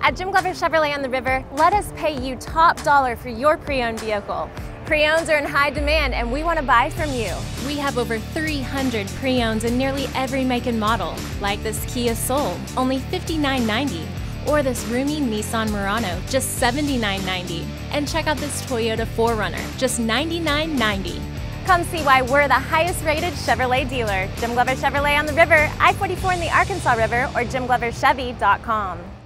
At Jim Glover Chevrolet on the River, let us pay you top dollar for your pre-owned vehicle. Pre-owns are in high demand, and we want to buy from you. We have over 300 pre-owns in nearly every make and model, like this Kia Soul, only $59.90, or this roomy Nissan Murano, just $79.90. And check out this Toyota 4Runner, just $99.90. Come see why we're the highest-rated Chevrolet dealer. Jim Glover Chevrolet on the River, I-44 in the Arkansas River, or JimGloverChevy.com.